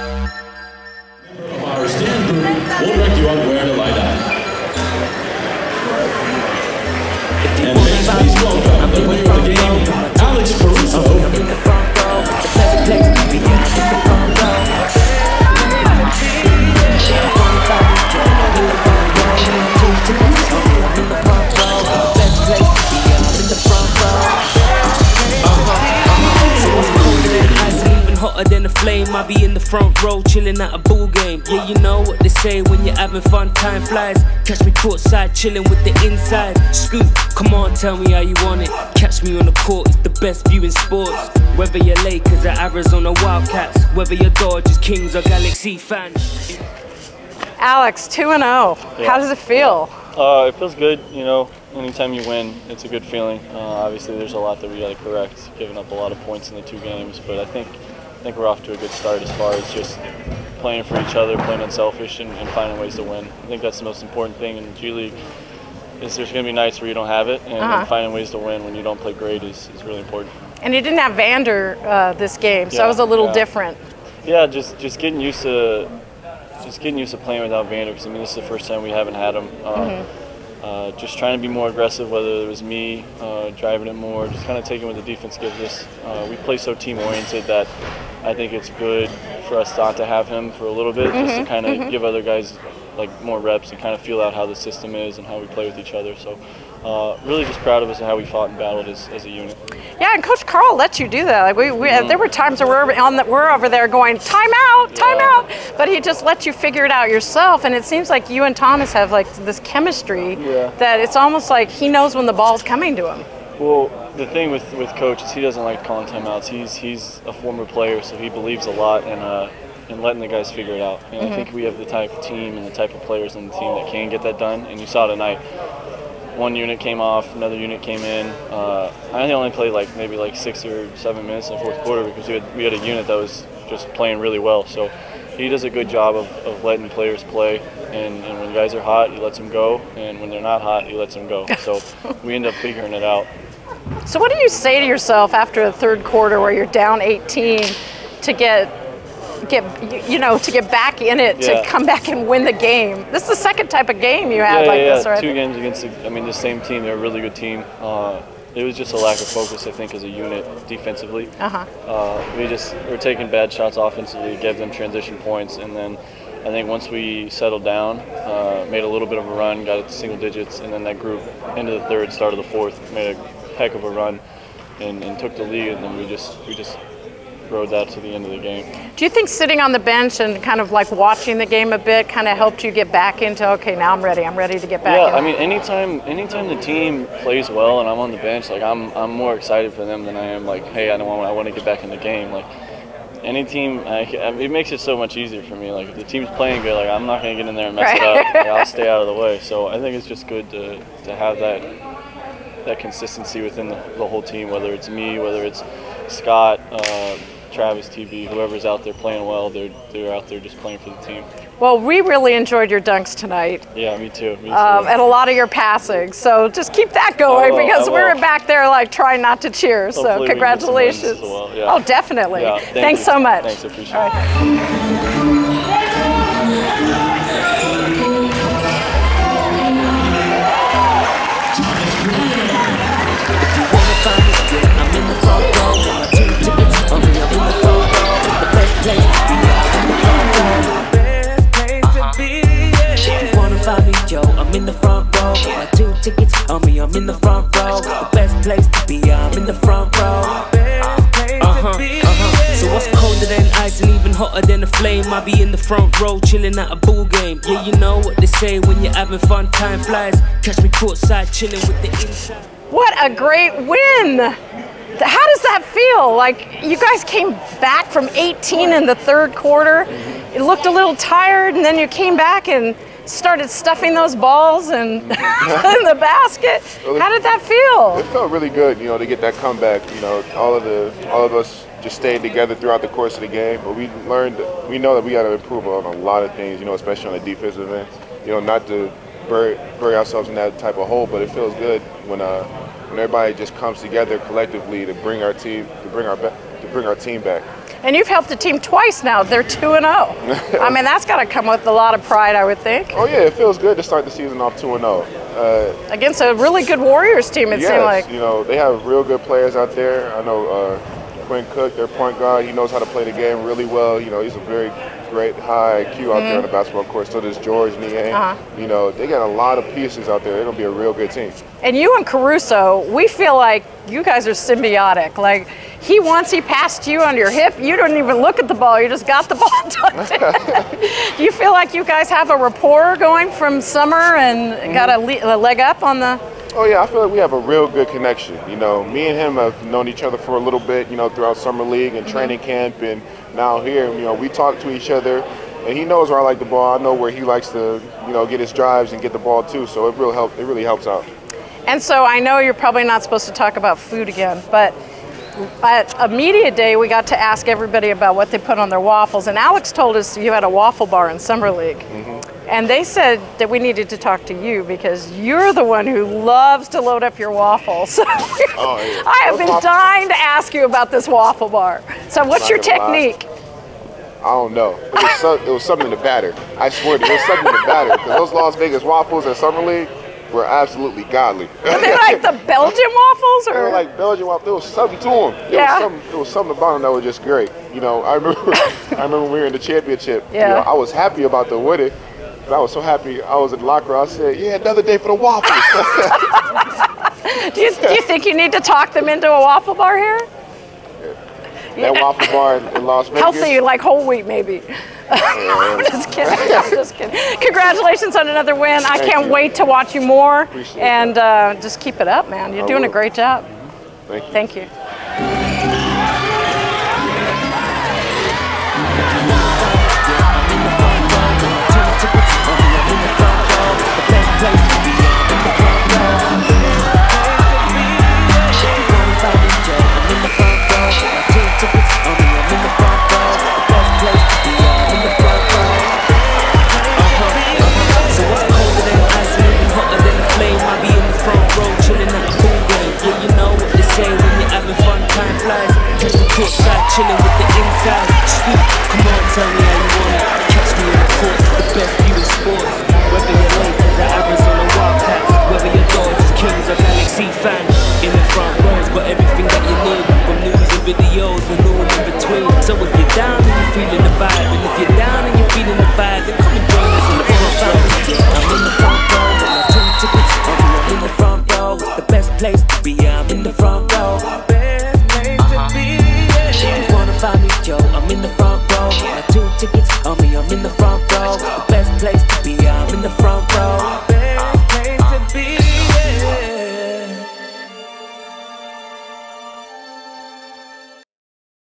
Our stand group will direct you on where to line up. And next, please welcome the winner of the game, Alex Caruso. Than the flame, I be in the front row chilling at a ball game. Yeah, you know what they say when you're having fun, time flies. Catch me courtside chilling with the inside scoop. Come on, tell me how you want it. Catch me on the court, it's the best view in sports. Whether you're Lakers or Arizona Wildcats, whether you're Dodgers, Kings or Galaxy fans. Alex, 2-0. Yeah. How does it feel? It feels good, you know. Anytime you win, it's a good feeling. Obviously, there's a lot that we got to correct. Giving up a lot of points in the 2 games, but I think we're off to a good start as far as just playing for each other, playing unselfish, and finding ways to win. I think that's the most important thing in the G League, is there's going to be nights where you don't have it, and finding ways to win when you don't play great is really important. And you didn't have Vander this game, so it was a little different. Yeah, just getting used to playing without Vander, because I mean, this is the first time we haven't had him. Just trying to be more aggressive, whether it was me driving it more, just kind of taking what the defense gives us. We play so team-oriented that I think it's good for us not to have him for a little bit, just to kind of give other guys like more reps and kind of feel out how the system is and how we play with each other. So really just proud of us and how we fought and battled as a unit. Yeah, and Coach Carl lets you do that. Like there were times where we're over there going, time out, time out. But he just lets you figure it out yourself. And it seems like you and Thomas have like this chemistry that it's almost like he knows when the ball's coming to him. Well, the thing with Coach is he doesn't like calling timeouts. He's a former player, so he believes a lot in letting the guys figure it out. And I think we have the type of team and the type of players on the team that can get that done. And you saw tonight, one unit came off, another unit came in. I only played like maybe like 6 or 7 minutes in the 4th quarter because we had a unit that was just playing really well. So he does a good job of letting players play. And when guys are hot, he lets them go. And when they're not hot, he lets them go. So we end up figuring it out. So what do you say to yourself after the 3rd quarter where you're down 18 to get back in it, to come back and win the game? This is the 2nd type of game you had this, right? 2 games against, the same team. They're a really good team. It was just a lack of focus, I think, as a unit defensively. We just were taking bad shots offensively, gave them transition points, and then I think once we settled down, made a little bit of a run, got it to single digits, and then that group into the 3rd, start of the 4th, made a heck of a run and took the lead, and then we just rode that to the end of the game. Do you think sitting on the bench and kind of like watching the game a bit kind of helped you get back into, okay, now I'm ready to get back in? Yeah, I mean, anytime the team plays well and I'm on the bench, like I'm more excited for them than I am like, hey, I want to get back in the game. Like any team, it makes it so much easier for me. Like if the team's playing good, like I'm not going to get in there and mess it up. Like, I'll stay out of the way. So I think it's just good to have that consistency within the whole team, whether it's me, whether it's Scott, Travis, TB, whoever's out there playing well, they're out there just playing for the team. Well, we really enjoyed your dunks tonight. Yeah, me too. Me too. And a lot of your passing. So just keep that going because we're back there like trying not to cheer. Hopefully so congratulations. Well. Yeah. Oh, definitely. Yeah, thanks so much. Thanks, appreciate it. I'm in the front row, the best place to be. I'm in the front row, best place to be. So what's colder than ice and even hotter than a flame? I be in the front row, chilling at a ball game. Yeah, you know what they say when you're having fun, time flies. Catch me courtside, chilling with the inside. What a great win! How does that feel? Like you guys came back from 18 in the 3rd quarter. It looked a little tired, and then you came back and started stuffing those balls and in the basket. How did that feel? It felt really good, you know, to get that comeback. You know, all of us just stayed together throughout the course of the game. But we know that we got to improve on a lot of things. You know, especially on the defensive end. You know, not to bury ourselves in that type of hole. But it feels good when everybody just comes together collectively to bring our team, to bring our bring our team back. And you've helped the team twice now. They're 2-0. I mean, that's got to come with a lot of pride, I would think. Oh, yeah. It feels good to start the season off 2-0. Against a really good Warriors team, it seemed like. You know, they have real good players out there. I know Cook, their point guard, he knows how to play the game really well. You know, he's a very great high IQ out there on the basketball court. So does George Niang. You know, they got a lot of pieces out there. It'll be a real good team. And you and Caruso, we feel like you guys are symbiotic. Like, he passed you on your hip. You don't even look at the ball. You just got the ball dunked in. Do you feel like you guys have a rapport going from summer and got a leg up on the... Oh, yeah, I feel like we have a real good connection. You know, me and him have known each other for a little bit, you know, throughout summer league and training camp and now here. You know, we talk to each other, and he knows where I like the ball. I know where he likes to, you know, get his drives and get the ball too, so it really helps out. And so I know you're probably not supposed to talk about food again, but at a media day, we got to ask everybody about what they put on their waffles, and Alex told us you had a waffle bar in summer league. And they said that we needed to talk to you because you're the one who loves to load up your waffles. So I have been dying to ask you about this waffle bar. So what's your technique? I don't know. It was something to batter. I swear to you, it was something to batter. Because those Las Vegas waffles at Summer League were absolutely godly. Were they like the Belgian waffles? Or? They were like Belgian waffles. There was something to them. There was something about them that was just great. You know, I remember when we were in the championship. You know, I was happy about the winning. I was so happy. I was in the locker. I said, yeah, another day for the waffles. do you think you need to talk them into a waffle bar here? Yeah. That waffle bar in Las Vegas? Healthy, like whole wheat maybe. I'm just kidding. I'm just kidding. Congratulations on another win. Thank you. I can't wait to watch you more. Appreciate and just keep it up, man. You're doing a great job. Thank you. Thank you. Chilling with the inside, sweet. Come on, tell me how you want it. Catch me in the court, the best view in sports. Whether you're Lakers or Arizona Wildcats, whether you're Dodgers, Kings or Galaxy fan. In the front rows, got everything that you need, from news and videos and all in between. So if you're down and you're feeling the vibe, and if you're down and you're feeling the vibe, then come and join us in the front row. I'm in the front row with my 2 tickets. I'm in the front row, it's the best place to be. I'm in the front row. Find me, yo, I'm in the